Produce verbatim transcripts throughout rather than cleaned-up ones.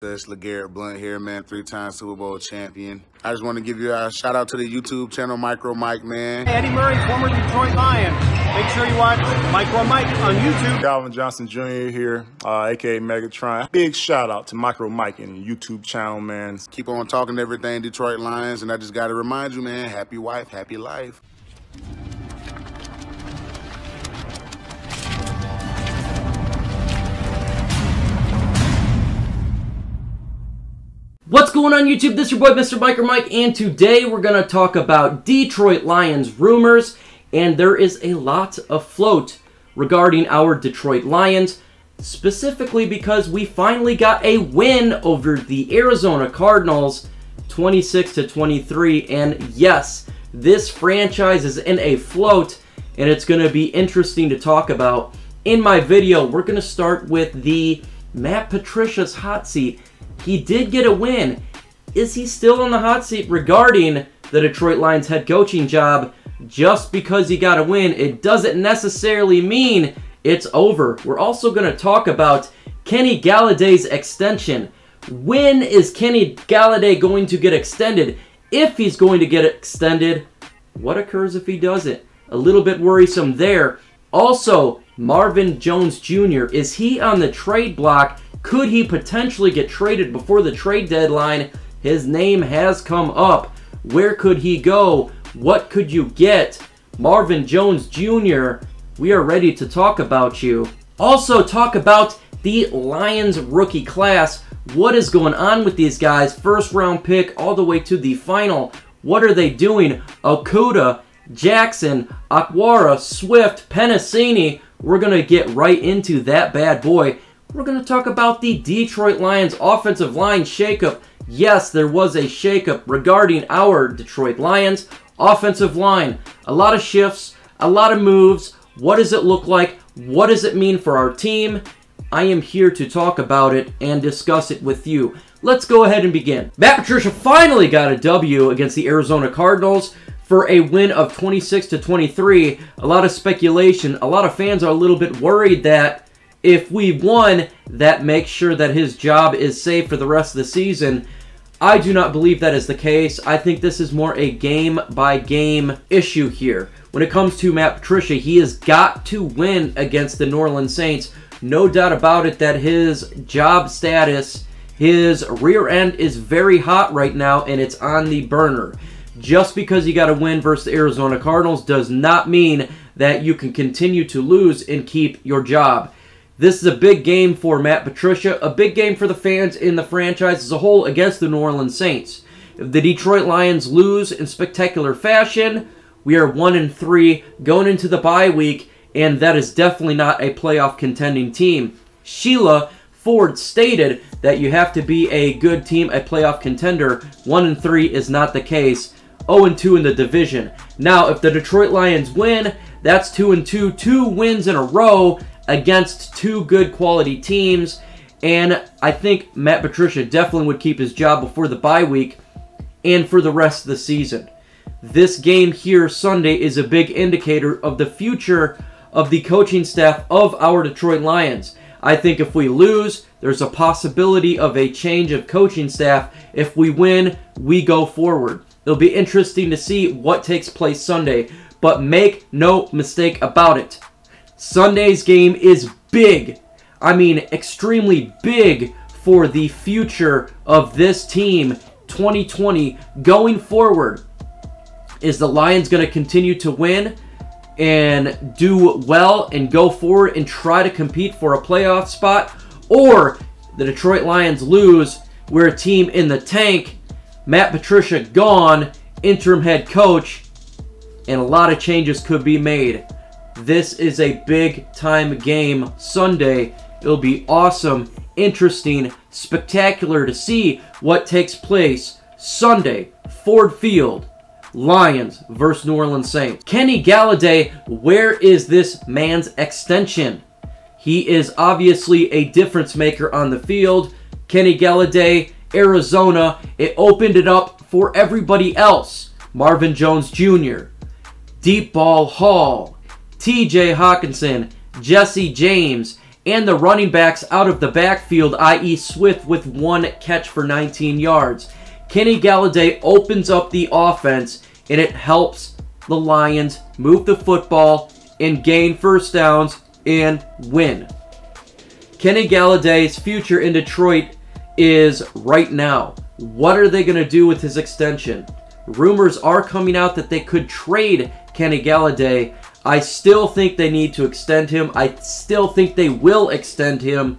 It's LeGarrette Blount here, man, three-time Super Bowl champion. I just want to give you a shout-out to the YouTube channel, Micro Mike, man. Hey, Eddie Murray, former Detroit Lion. Make sure you watch Micro Mike on YouTube. Calvin Johnson Junior here, uh, a k a. Megatron. Big shout-out to Micro Mike and the YouTube channel, man. Keep on talking everything, Detroit Lions, and I just got to remind you, man, happy wife, happy life. What's going on YouTube? This is your boy Mister Micro Mike, and today we're going to talk about Detroit Lions rumors, and there is a lot afloat regarding our Detroit Lions, specifically because we finally got a win over the Arizona Cardinals twenty-six to twenty-three, and yes, this franchise is in a float, and it's going to be interesting to talk about. In my video, we're going to start with the Matt Patricia's hot seat. He did get a win. Is he still on the hot seat regarding the Detroit Lions head coaching job? Just because he got a win, it doesn't necessarily mean it's over. We're also going to talk about Kenny Galladay's extension. When is Kenny Golladay going to get extended? If he's going to get extended, what occurs if he doesn't? A little bit worrisome there. Also, Marvin Jones Junior, is he on the trade block? Could he potentially get traded before the trade deadline? His name has come up. Where could he go? What could you get? Marvin Jones Junior, we are ready to talk about you. Also talk about the Lions rookie class. What is going on with these guys? First round pick all the way to the final. What are they doing? Okuda, Jackson, Okwara, Swift, Pennacini. We're going to get right into that bad boy. We're going to talk about the Detroit Lions offensive line shakeup. Yes, there was a shakeup regarding our Detroit Lions offensive line. A lot of shifts, a lot of moves. What does it look like? What does it mean for our team? I am here to talk about it and discuss it with you. Let's go ahead and begin. Matt Patricia finally got a W against the Arizona Cardinals for a win of twenty-six to twenty-three. A lot of speculation. A lot of fans are a little bit worried that if we won, that makes sure that his job is safe for the rest of the season. I do not believe that is the case. I think this is more a game-by-game issue here. When it comes to Matt Patricia, he has got to win against the New Orleans Saints. No doubt about it that his job status, his rear end is very hot right now, and it's on the burner. Just because you got a win versus the Arizona Cardinals does not mean that you can continue to lose and keep your job. This is a big game for Matt Patricia, a big game for the fans in the franchise as a whole against the New Orleans Saints. If the Detroit Lions lose in spectacular fashion, we are one and three going into the bye week, and that is definitely not a playoff contending team. Sheila Ford stated that you have to be a good team, a playoff contender. one and three is not the case. oh and two in the division. Now, if the Detroit Lions win, that's two and two, two wins in a row against two good quality teams, and I think Matt Patricia definitely would keep his job before the bye week and for the rest of the season. This game here Sunday is a big indicator of the future of the coaching staff of our Detroit Lions. I think if we lose, there's a possibility of a change of coaching staff. If we win, we go forward. It'll be interesting to see what takes place Sunday, but make no mistake about it. Sunday's game is big. I mean, extremely big for the future of this team, twenty twenty, going forward. Is the Lions going to continue to win and do well and go forward and try to compete for a playoff spot? Or the Detroit Lions lose, we're a team in the tank, Matt Patricia gone, interim head coach, and a lot of changes could be made. This is a big-time game Sunday. It'll be awesome, interesting, spectacular to see what takes place Sunday. Ford Field, Lions versus New Orleans Saints. Kenny Golladay, where is this man's extension? He is obviously a difference maker on the field. Kenny Golladay, Arizona, it opened it up for everybody else. Marvin Jones Junior, Deep Ball Hall, T J Hawkinson, Jesse James, and the running backs out of the backfield, that is. Swift with one catch for nineteen yards. Kenny Golladay opens up the offense, and it helps the Lions move the football and gain first downs and win. Kenny Galladay's future in Detroit is right now. What are they going to do with his extension? Rumors are coming out that they could trade Kenny Golladay. I still think they need to extend him. I still think they will extend him.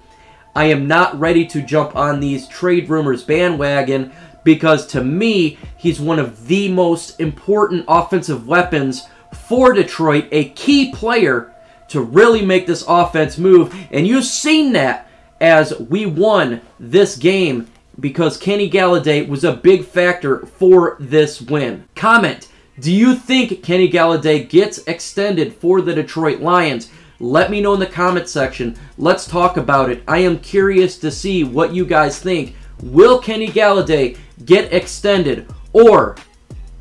I am not ready to jump on these trade rumors bandwagon because, to me, he's one of the most important offensive weapons for Detroit, a key player to really make this offense move. And you've seen that as we won this game because Kenny Golladay was a big factor for this win. Comment. Do you think Kenny Golladay gets extended for the Detroit Lions? Let me know in the comment section. Let's talk about it. I am curious to see what you guys think. Will Kenny Golladay get extended or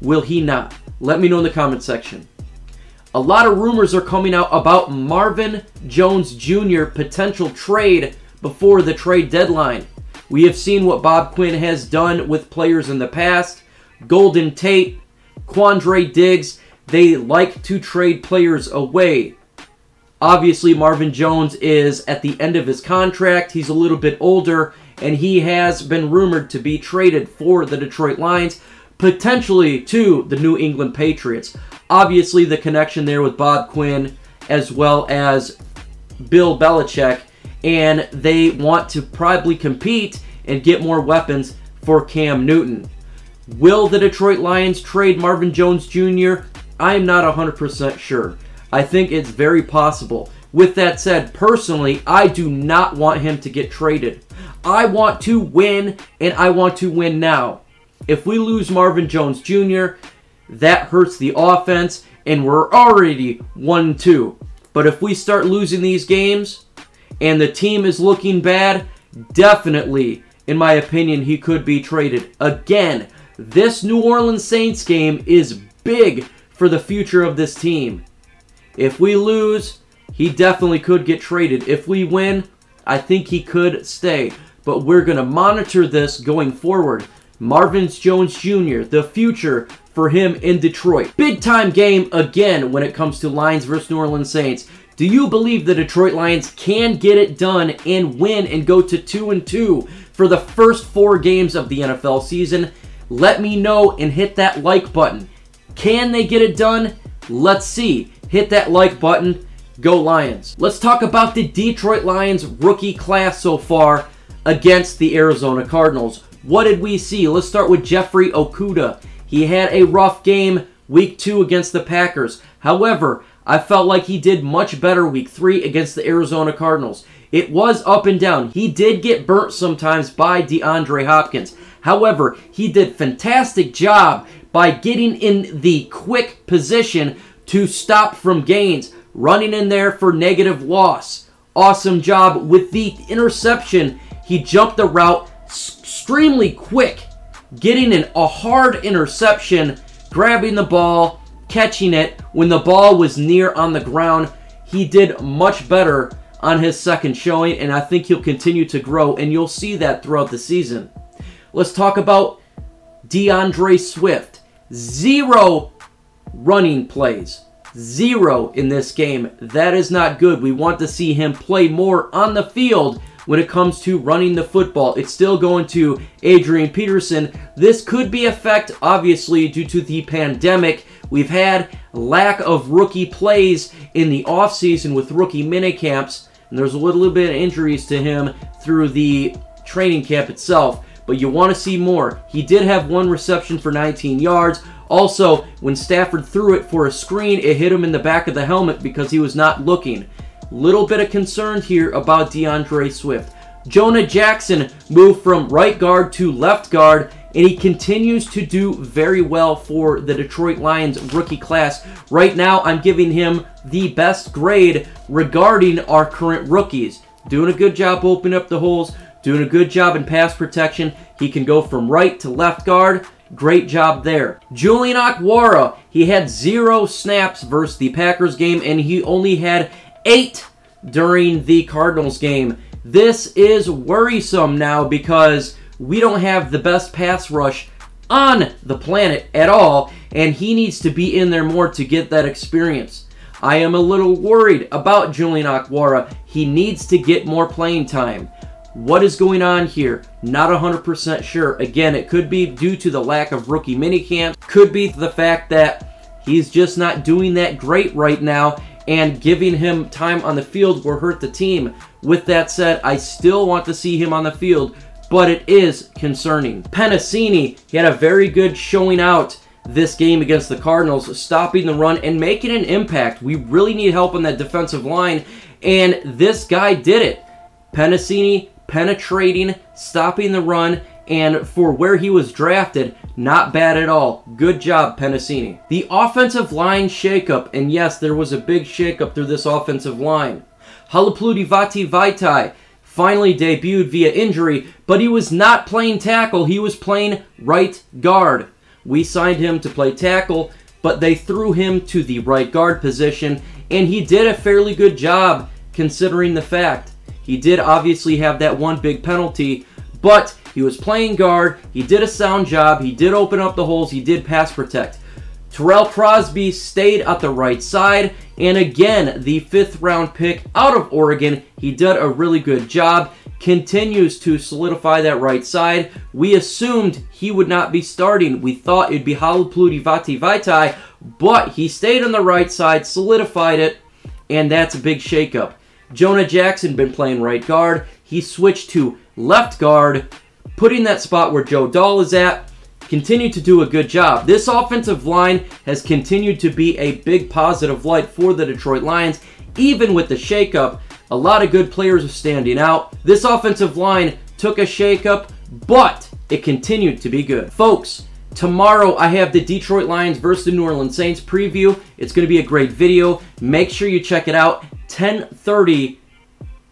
will he not? Let me know in the comment section. A lot of rumors are coming out about Marvin Jones Junior potential trade before the trade deadline. We have seen what Bob Quinn has done with players in the past. Golden Tate, Quandre Diggs, they like to trade players away. Obviously, Marvin Jones is at the end of his contract. He's a little bit older, and he has been rumored to be traded for the Detroit Lions, potentially to the New England Patriots. Obviously, the connection there with Bob Quinn as well as Bill Belichick, and they want to probably compete and get more weapons for Cam Newton. Will the Detroit Lions trade Marvin Jones Junior? I'm not one hundred percent sure. I think it's very possible. With that said, personally, I do not want him to get traded. I want to win, and I want to win now. If we lose Marvin Jones Junior, that hurts the offense, and we're already one two. But if we start losing these games, and the team is looking bad, definitely, in my opinion, he could be traded again. This New Orleans Saints game is big for the future of this team. If we lose, he definitely could get traded. If we win, I think he could stay. But we're going to monitor this going forward. Marvin Jones Junior, the future for him in Detroit. Big time game again when it comes to Lions versus New Orleans Saints. Do you believe the Detroit Lions can get it done and win and go to two and two for the first four games of the N F L season? Let me know and hit that like button. Can they get it done? Let's see. Hit that like button. Go Lions. Let's talk about the Detroit Lions rookie class so far against the Arizona Cardinals. What did we see? Let's start with Jeffrey Okuda. He had a rough game week two against the Packers. However, I felt like he did much better week three against the Arizona Cardinals. It was up and down. He did get burnt sometimes by DeAndre Hopkins. However, he did a fantastic job by getting in the quick position to stop from gains, running in there for negative loss. Awesome job with the interception. He jumped the route extremely quick, getting in a hard interception, grabbing the ball, catching it when the ball was near on the ground. He did much better on his second showing, and I think he'll continue to grow, and you'll see that throughout the season. Let's talk about DeAndre Swift. Zero running plays. Zero in this game. That is not good. We want to see him play more on the field when it comes to running the football. It's still going to Adrian Peterson. This could be affected, obviously, due to the pandemic. We've had lack of rookie plays in the offseason with rookie minicamps, and there's a little bit of injuries to him through the training camp itself. But you want to see more. He did have one reception for nineteen yards. Also, when Stafford threw it for a screen, it hit him in the back of the helmet because he was not looking. Little bit of concern here about DeAndre Swift. Jonah Jackson moved from right guard to left guard, and he continues to do very well for the Detroit Lions rookie class. Right now, I'm giving him the best grade regarding our current rookies. Doing a good job opening up the holes. Doing a good job in pass protection. He can go from right to left guard. Great job there. Julian Okwara, he had zero snaps versus the Packers game, and he only had eight during the Cardinals game. This is worrisome now because we don't have the best pass rush on the planet at all, and he needs to be in there more to get that experience. I am a little worried about Julian Okwara. He needs to get more playing time. What is going on here? Not one hundred percent sure. Again, it could be due to the lack of rookie minicamp. Could be the fact that he's just not doing that great right now, and giving him time on the field will hurt the team. With that said, I still want to see him on the field, but it is concerning. Pennacini, he had a very good showing out this game against the Cardinals, stopping the run and making an impact. We really need help on that defensive line, and this guy did it. Pennacini penetrating, stopping the run, and for where he was drafted, not bad at all. Good job, Pennacini. The offensive line shakeup, and yes, there was a big shakeup through this offensive line. Halapoulivaati Vaitai finally debuted via injury, but he was not playing tackle. He was playing right guard. We signed him to play tackle, but they threw him to the right guard position, and he did a fairly good job considering the fact. He did obviously have that one big penalty, but he was playing guard, he did a sound job, he did open up the holes, he did pass protect. Terrell Crosby stayed at the right side, and again, the fifth round pick out of Oregon, he did a really good job, continues to solidify that right side. We assumed he would not be starting. We thought it'd be Halapoulivaati Vaitai, but he stayed on the right side, solidified it, and that's a big shakeup. Jonah Jackson been playing right guard. He switched to left guard, putting that spot where Joe Dahl is at. Continued to do a good job. This offensive line has continued to be a big positive light for the Detroit Lions, even with the shakeup. A lot of good players are standing out. This offensive line took a shakeup, but it continued to be good. Folks, tomorrow I have the Detroit Lions versus the New Orleans Saints preview. It's going to be a great video. Make sure you check it out, ten thirty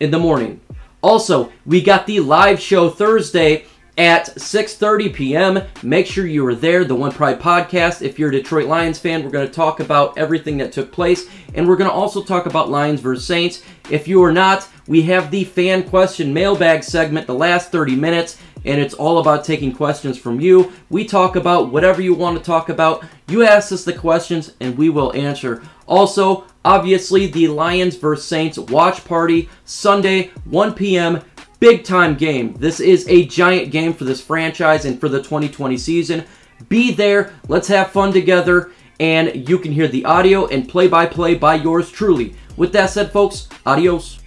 in the morning. Also, we got the live show Thursday at six thirty p m Make sure you are there, the One Pride Podcast. If you're a Detroit Lions fan, we're going to talk about everything that took place, and we're going to also talk about Lions versus Saints. If you are not, we have the fan question mailbag segment the last thirty minutes, and it's all about taking questions from you. We talk about whatever you want to talk about. You ask us the questions, and we will answer. Also, obviously, the Lions versus Saints watch party, Sunday, one p m Big time game. This is a giant game for this franchise and for the twenty twenty season. Be there. Let's have fun together. And you can hear the audio and play-by-play by yours truly. With that said, folks, adios.